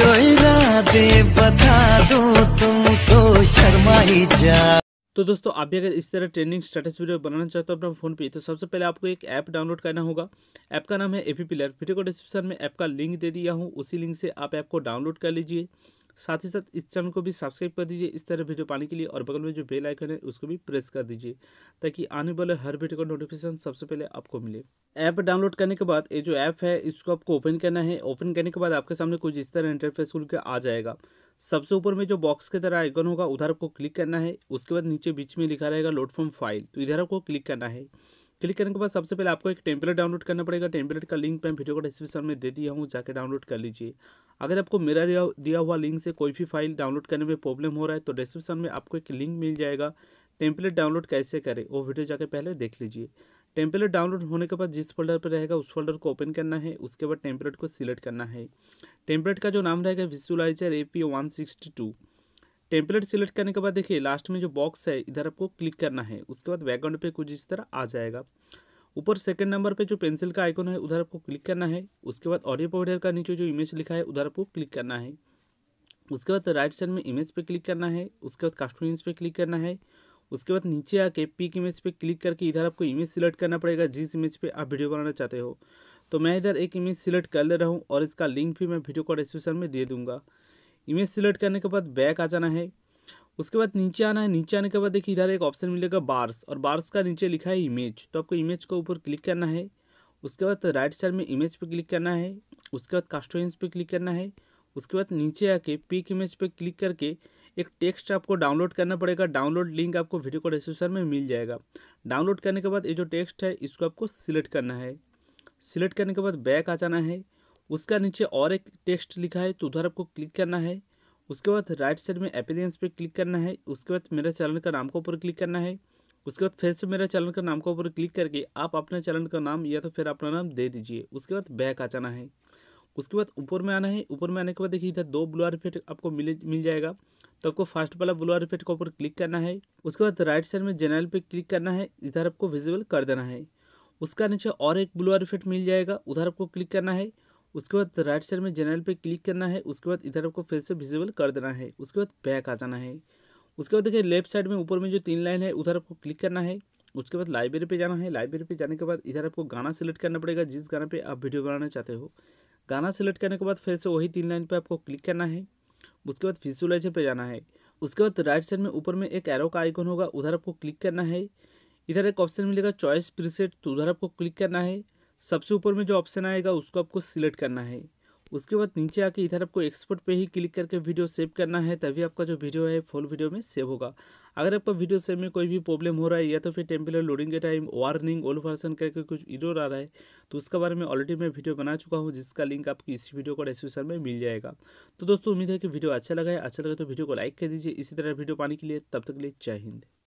जो इरादे बता दो तुमको शर्मा ही जा। तो दोस्तों आप भी अगर इस तरह ट्रेंडिंग स्टेटस वीडियो बनाना चाहते हो अपना फ़ोन पे, तो सबसे पहले आपको एक ऐप डाउनलोड करना होगा। ऐप का नाम है एवी प्लेयर। वीडियो को डिस्क्रिप्शन में ऐप का लिंक दे दिया हूँ, उसी लिंक से आप ऐप को डाउनलोड कर लीजिए। साथ ही साथ इस चैनल को भी सब्सक्राइब कर दीजिए इस तरह वीडियो पाने के लिए, और बगल में जो बेल आइकन है उसको भी प्रेस कर दीजिए ताकि आने वाले हर वीडियो का नोटिफिकेशन सबसे पहले आपको मिले। ऐप डाउनलोड करने के बाद ये जो ऐप है इसको आपको ओपन करना है। ओपन करने के बाद आपके सामने कुछ इस तरह इंटरफेस खुल के आ जाएगा। सबसे ऊपर में जो बॉक्स के तरह आइकन होगा उधर आपको क्लिक करना है। उसके बाद नीचे बीच में लिखा रहेगा लोड फ्रॉम फाइल, तो इधर आपको क्लिक करना है। क्लिक करने के बाद सबसे पहले आपको एक टेम्पलेट डाउनलोड करना पड़ेगा। टेम्पलेट का लिंक मैं वीडियो को डिस्क्रिप्शन में दे दिया हूँ, जाकर डाउनलोड कर लीजिए। अगर आपको मेरा दिया हुआ लिंक से कोई भी फाइल डाउनलोड करने में प्रॉब्लम हो रहा है तो डिस्क्रिप्शन में आपको एक लिंक मिल जाएगा। टेम्पलेट डाउनलोड कैसे करें वो वीडियो जाकर पहले देख लीजिए। टेम्पलेट डाउनलोड होने के बाद जिस फोल्डर पर रहेगा उस फोल्डर को ओपन करना है। उसके बाद टेम्पलेट को सिलेक्ट करना है। टेम्पलेट का जो नाम रहेगा विजुलाइजर AP 162। टेम्पलेट सिलेक्ट करने के बाद देखिए लास्ट में जो बॉक्स है इधर आपको क्लिक करना है। उसके बाद बैकग्राउंड पे कुछ इस तरह आ जाएगा। ऊपर सेकंड नंबर पे जो पेंसिल का आइकन है उधर आपको क्लिक करना है। उसके बाद ऑडियो पाउडर का नीचे जो इमेज लिखा है उधर आपको क्लिक करना है। उसके बाद राइट साइड में इमेज पे क्लिक करना है। उसके बाद कस्टम इमेज पे क्लिक करना है। उसके बाद नीचे आके पिक इमेज पे क्लिक करके इधर आपको इमेज सिलेक्ट करना पड़ेगा जिस इमेज पे आप वीडियो बनाना चाहते हो। तो मैं इधर एक इमेज सिलेक्ट कर ले रहा हूँ और इसका लिंक भी मैं वीडियो को डिस्क्रिप्शन में दे दूँगा। इमेज सिलेक्ट करने के बाद बैक आ जाना है। उसके बाद नीचे आना है। नीचे आने के बाद देखिए इधर एक ऑप्शन मिलेगा बार्स, और बार्स का नीचे लिखा है इमेज, तो आपको इमेज के ऊपर क्लिक करना है। उसके बाद राइट साइड में इमेज पे क्लिक करना है। उसके बाद कस्टम इमेज पे क्लिक करना है। उसके बाद नीचे आके पिक इमेज पे क्लिक करके एक टेक्स्ट आपको डाउनलोड करना पड़ेगा। डाउनलोड लिंक आपको वीडियो को डिस्क्रिप्शन में मिल जाएगा। डाउनलोड करने के बाद ये जो टेक्स्ट है इसको आपको सिलेक्ट करना है। सिलेक्ट करने के बाद बैक आ जाना है। उसका नीचे और एक टेक्स्ट लिखा है तो उधर आपको क्लिक करना है। उसके बाद राइट साइड में अपीयरेंस पे क्लिक करना है। उसके बाद मेरे चैनल का नाम के ऊपर क्लिक करना है। उसके बाद फिर से मेरे चैनल का नाम के ऊपर क्लिक करके आप अपने चैनल का नाम या तो फिर अपना नाम दे दीजिए। उसके बाद बैक आ जाना है। उसके बाद ऊपर में आना है। ऊपर में आने के बाद देखिए इधर दो ब्लू इफेक्ट आपको मिल जाएगा, तो आपको फर्स्ट वाला ब्लू इफेक्ट के ऊपर क्लिक करना है। उसके बाद राइट साइड में जनरल पे क्लिक करना है, इधर आपको विजिबल कर देना है। उसका नीचे और एक ब्लू इफेक्ट मिल जाएगा, उधर आपको क्लिक करना है। उसके बाद राइट साइड में जनरल पे क्लिक करना है। उसके बाद इधर आपको फिर से विजिबल कर देना है। उसके बाद बैक आ जाना है। उसके बाद देखिए लेफ्ट साइड में ऊपर में जो 3 लाइन है उधर आपको क्लिक करना है। उसके बाद लाइब्रेरी पे जाना है। लाइब्रेरी पे जाने के बाद इधर आपको गाना सिलेक्ट करना पड़ेगा जिस गाना पे आप वीडियो बनाना चाहते हो। गाना सिलेक्ट करने के बाद फिर से वही 3 लाइन पर आपको क्लिक करना है। उसके बाद विजुलाइजर पे जाना है। उसके बाद राइट साइड में ऊपर में एक एरो का आइकन होगा, उधर आपको क्लिक करना है। इधर एक ऑप्शन मिलेगा चॉइस प्रीसेट, तो उधर आपको क्लिक करना है। सबसे ऊपर में जो ऑप्शन आएगा उसको आपको सिलेक्ट करना है। उसके बाद नीचे आके इधर आपको एक्सपोर्ट पे ही क्लिक करके वीडियो सेव करना है, तभी आपका जो वीडियो है फुल वीडियो में सेव होगा। अगर आपका वीडियो सेव में कोई भी प्रॉब्लम हो रहा है या तो फिर टेम्पलेट लोडिंग के टाइम वार्निंग ओल्ड वर्जन करके कुछ एरर आ रहा है, तो उसके बारे में ऑलरेडी मैं वीडियो बना चुका हूँ जिसका लिंक आपकी इस वीडियो को डिस्क्रिप्शन में मिल जाएगा। तो दोस्तों उम्मीद है कि वीडियो अच्छा लगा है। अच्छा लगा तो वीडियो को लाइक कर दीजिए। इसी तरह वीडियो पाने के लिए तब तक के लिए जय हिंद।